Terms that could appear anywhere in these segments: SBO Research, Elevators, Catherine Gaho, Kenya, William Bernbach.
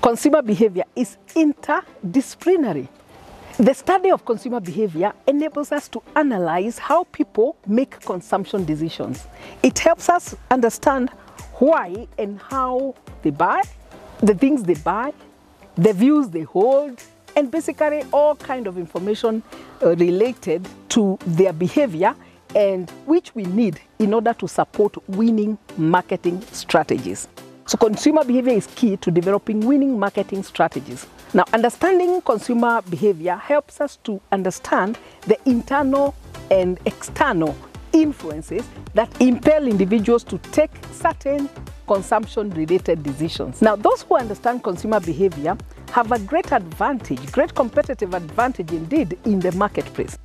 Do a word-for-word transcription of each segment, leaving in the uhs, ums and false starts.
Consumer behavior is interdisciplinary. The study of consumer behavior enables us to analyze how people make consumption decisions. It helps us understand why and how they buy, the things they buy, the views they hold, and basically all kind of information related to their behavior and which we need in order to support winning marketing strategies. So consumer behavior is key to developing winning marketing strategies. Now, understanding consumer behavior helps us to understand the internal and external influences that impel individuals to take certain consumption-related decisions. Now, those who understand consumer behavior have a great advantage, great competitive advantage indeed in the marketplace.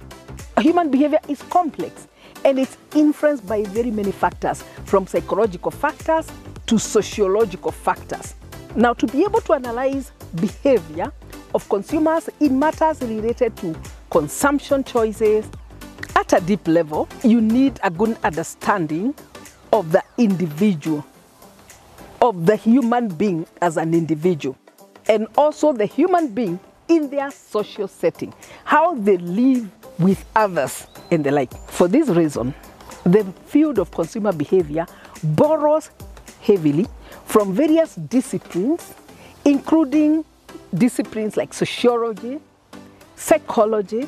Human behavior is complex and it's influenced by very many factors, from psychological factors to sociological factors. Now, to be able to analyze behavior of consumers in matters related to consumption choices at a deep level, you need a good understanding of the individual, of the human being as an individual, and also the human being in their social setting, how they live with others and the like. For this reason, the field of consumer behavior borrows heavily from various disciplines, including disciplines like sociology, psychology,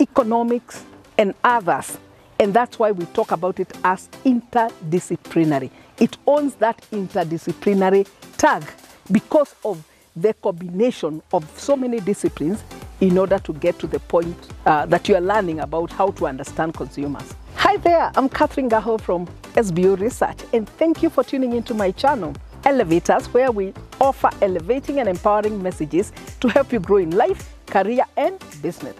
economics, and others. And that's why we talk about it as interdisciplinary. It owns that interdisciplinary tag because of the combination of so many disciplines in order to get to the point uh, that you are learning about how to understand consumers. Hi there, I'm Catherine Gaho from S B O Research, and thank you for tuning into my channel, Elevators, where we offer elevating and empowering messages to help you grow in life, career, and business.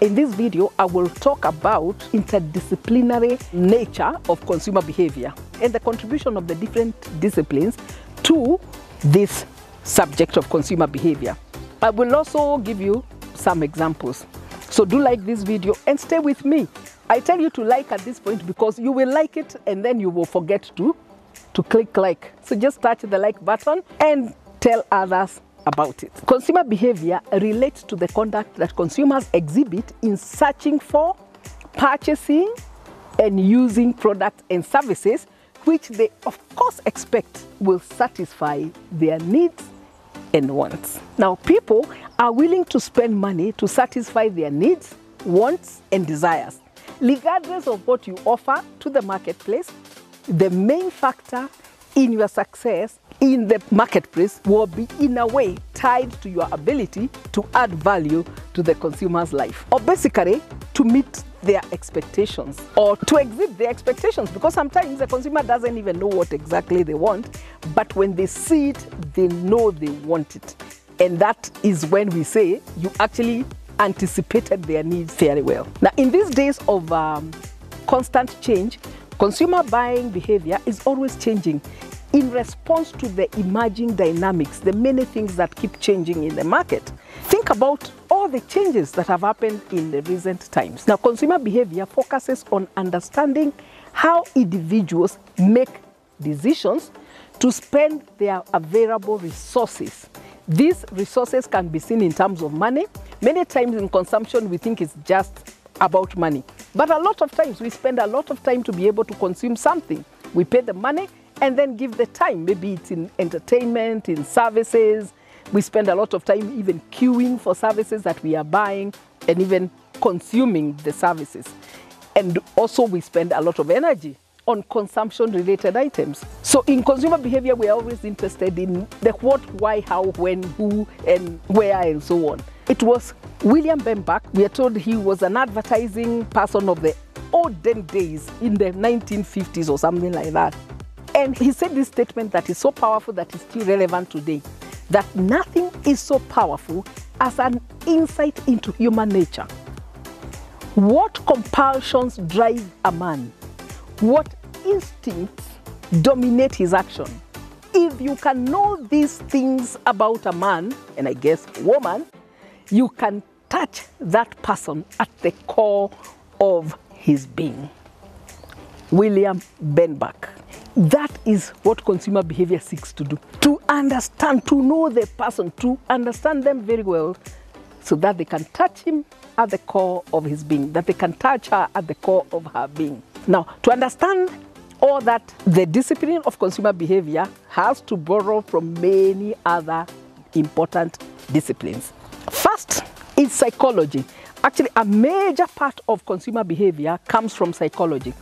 In this video, I will talk about interdisciplinary nature of consumer behavior and the contribution of the different disciplines to this subject of consumer behavior. I will also give you some examples. So do like this video and stay with me. I tell you to like at this point because you will like it and then you will forget to, to click like. So just touch the like button and tell others about it. Consumer behavior relates to the conduct that consumers exhibit in searching for, purchasing, and using products and services which they of course expect will satisfy their needs and wants. Now, people are willing to spend money to satisfy their needs, wants, and desires, regardless of what you offer to the marketplace. The main factor in your success in the marketplace will be in a way tied to your ability to add value to the consumer's life, or basically to meet their expectations or to exceed their expectations, because sometimes the consumer doesn't even know what exactly they want, but when they see it, they know they want it. And that is when we say you actually anticipated their needs very well. Now, in these days of um, constant change, consumer buying behavior is always changing in response to the emerging dynamics, the many things that keep changing in the market. Think about all the changes that have happened in the recent times. Now, consumer behavior focuses on understanding how individuals make decisions to spend their available resources. These resources can be seen in terms of money. Many times in consumption, we think it's just about money. But a lot of times, we spend a lot of time to be able to consume something. We pay the money and then give the time. Maybe it's in entertainment, in services. We spend a lot of time even queuing for services that we are buying and even consuming the services. And also we spend a lot of energy on consumption-related items. So in consumer behavior, we are always interested in the what, why, how, when, who, and where, and so on. It was William Bernbach. We are told he was an advertising person of the olden days in the nineteen fifties or something like that. And he said this statement that is so powerful that is still relevant today, that nothing is so powerful as an insight into human nature. What compulsions drive a man? What instincts dominate his action? If you can know these things about a man, and I guess woman, you can touch that person at the core of his being. William Bernbach. That is what consumer behavior seeks to do. To understand, to know the person, to understand them very well, so that they can touch him at the core of his being, that they can touch her at the core of her being. Now, to understand all that, the discipline of consumer behavior has to borrow from many other important disciplines. First is psychology. Actually, a major part of consumer behavior comes from psychology,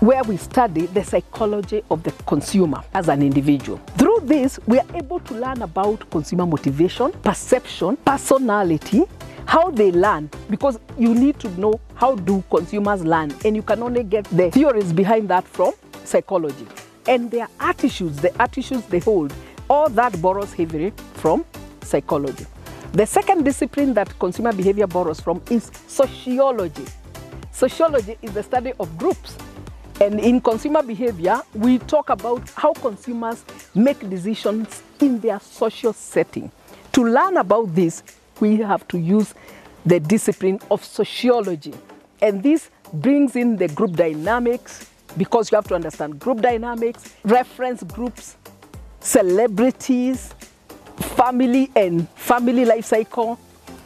where we study the psychology of the consumer as an individual. Through this, we are able to learn about consumer motivation, perception, personality, how they learn, because you need to know how do consumers learn, and you can only get the theories behind that from psychology. And their attitudes, the attitudes they hold, all that borrows heavily from psychology. The second discipline that consumer behavior borrows from is sociology. Sociology is the study of groups. And in consumer behavior, we talk about how consumers make decisions in their social setting. To learn about this, we have to use the discipline of sociology. And this brings in the group dynamics, because you have to understand group dynamics, reference groups, celebrities, family and family life cycle.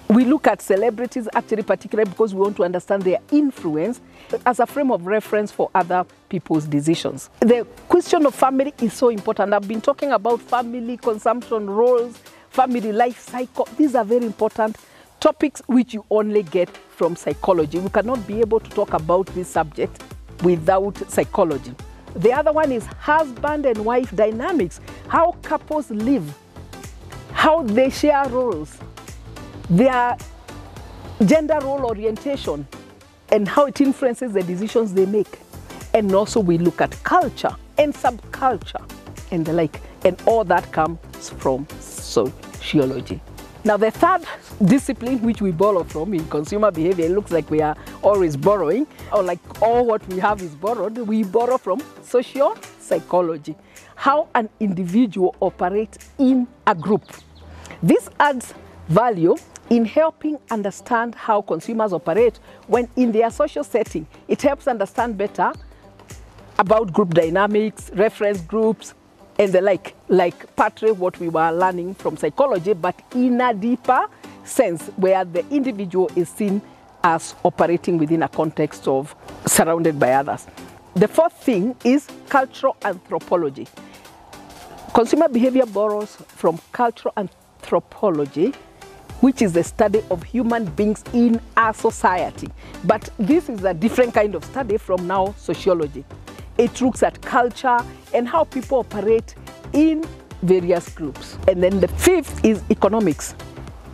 We look at celebrities actually particularly because we want to understand their influence as a frame of reference for other people's decisions. The question of family is so important. I've been talking about family consumption roles, family life cycle. These are very important topics which you only get from psychology. We cannot be able to talk about this subject without psychology. The other one is husband and wife dynamics, how couples live, how they share roles, their gender role orientation, and how it influences the decisions they make. And also we look at culture and subculture and the like, and all that comes from sociology. Now the third discipline which we borrow from in consumer behavior, it looks like we are always borrowing, or like all what we have is borrowed, we borrow from social psychology, how an individual operates in a group. This adds value in helping understand how consumers operate when in their social setting. It helps understand better about group dynamics, reference groups, and the like, like partly what we were learning from psychology, but in a deeper sense where the individual is seen as operating within a context of surrounded by others. The fourth thing is cultural anthropology. Consumer behavior borrows from cultural anthropology, which is the study of human beings in a society. But this is a different kind of study from now sociology. It looks at culture and how people operate in various groups. And then the fifth is economics.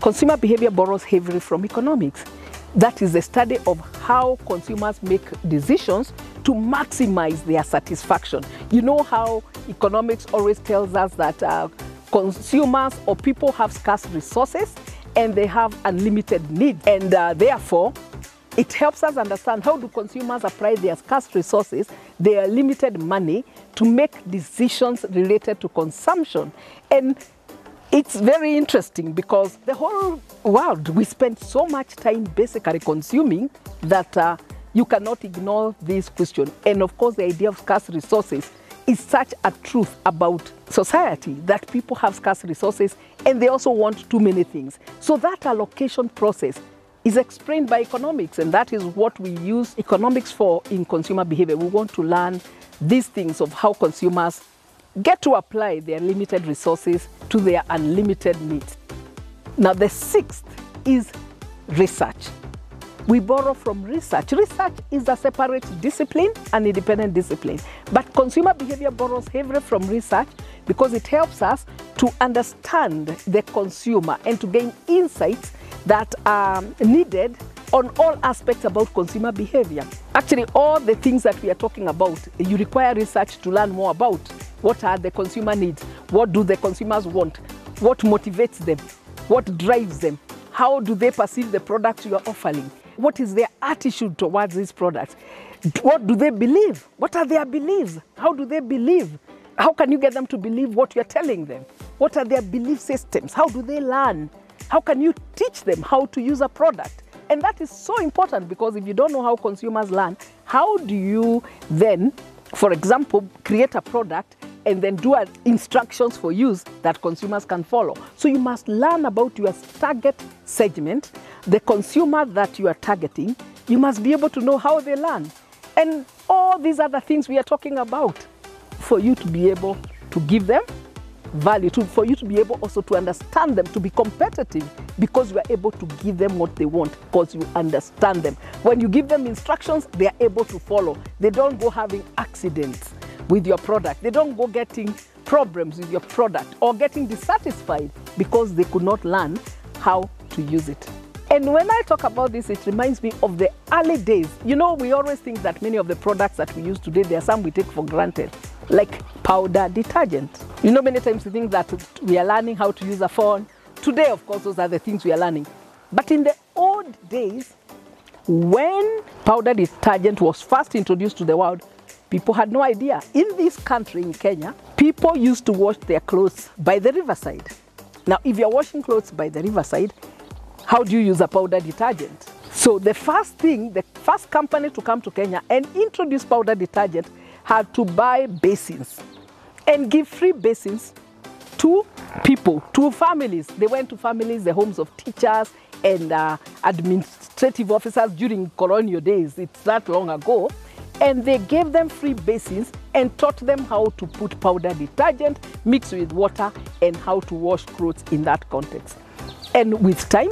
Consumer behavior borrows heavily from economics. That is the study of how consumers make decisions to maximize their satisfaction. You know how economics always tells us that uh, consumers or people have scarce resources and they have unlimited needs, and uh, therefore it helps us understand how do consumers apply their scarce resources, their limited money, to make decisions related to consumption. And it's very interesting because the whole world, we spend so much time basically consuming that uh, you cannot ignore this question. And of course, the idea of scarce resources is such a truth about society, that people have scarce resources and they also want too many things. So that allocation process is explained by economics, and that is what we use economics for in consumer behavior. We want to learn these things of how consumers get to apply their limited resources to their unlimited needs. Now the sixth is research. We borrow from research. Research is a separate discipline, an independent discipline. But consumer behavior borrows heavily from research because it helps us to understand the consumer and to gain insights that are needed on all aspects about consumer behavior. Actually, all the things that we are talking about, you require research to learn more about. What are the consumer needs? What do the consumers want? What motivates them? What drives them? How do they perceive the product you are offering? What is their attitude towards these products? What do they believe? What are their beliefs? How do they believe? How can you get them to believe what you're telling them? What are their belief systems? How do they learn? How can you teach them how to use a product? And that is so important, because if you don't know how consumers learn, how do you then for example, create a product and then do instructions for use that consumers can follow. So you must learn about your target segment, the consumer that you are targeting. You must be able to know how they learn. And all these other things we are talking about, for you to be able to give them value, to, for you to be able also to understand them, to be competitive, because you are able to give them what they want, because you understand them. When you give them instructions, they are able to follow. They don't go having accidents with your product. They don't go getting problems with your product or getting dissatisfied because they could not learn how to use it. And when I talk about this, it reminds me of the early days. You know, we always think that many of the products that we use today, there are some we take for granted, like powder detergent. You know, many times we think that we are learning how to use a phone. Today, of course, those are the things we are learning. But in the old days, when powder detergent was first introduced to the world, people had no idea. In this country, in Kenya, people used to wash their clothes by the riverside. Now, if you're washing clothes by the riverside, how do you use a powder detergent? So the first thing, the first company to come to Kenya and introduce powder detergent had to buy basins and give free basins to people, to families. They went to families, the homes of teachers and uh, administrative officers during colonial days. It's that long ago. And they gave them free basins and taught them how to put powder detergent mixed with water and how to wash clothes in that context. And with time,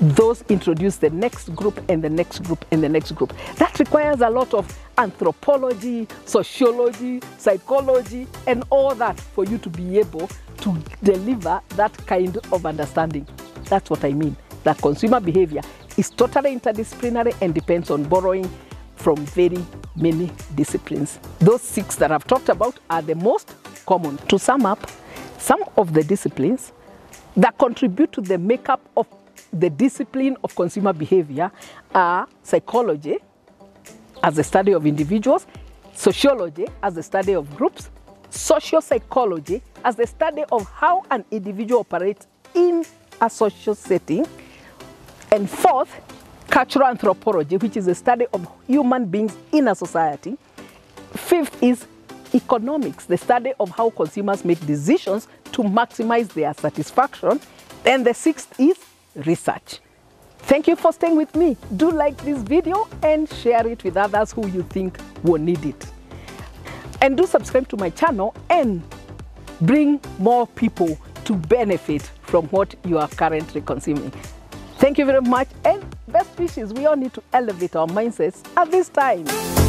those introduced the next group and the next group and the next group. That requires a lot of anthropology, sociology, psychology, and all that for you to be able to deliver that kind of understanding. That's what I mean, that consumer behavior is totally interdisciplinary and depends on borrowing from very many disciplines. Those six that I've talked about are the most common. To sum up, some of the disciplines that contribute to the makeup of the discipline of consumer behavior are psychology, as the study of individuals, sociology, as the study of groups, social psychology, as the study of how an individual operates in a social setting, and fourth, cultural anthropology, which is the study of human beings in a society. Fifth is economics, the study of how consumers make decisions to maximize their satisfaction. And the sixth is research. Thank you for staying with me. Do like this video and share it with others who you think will need it. And do subscribe to my channel and bring more people to benefit from what you are currently consuming. Thank you very much and best wishes. We all need to elevate our mindsets at this time.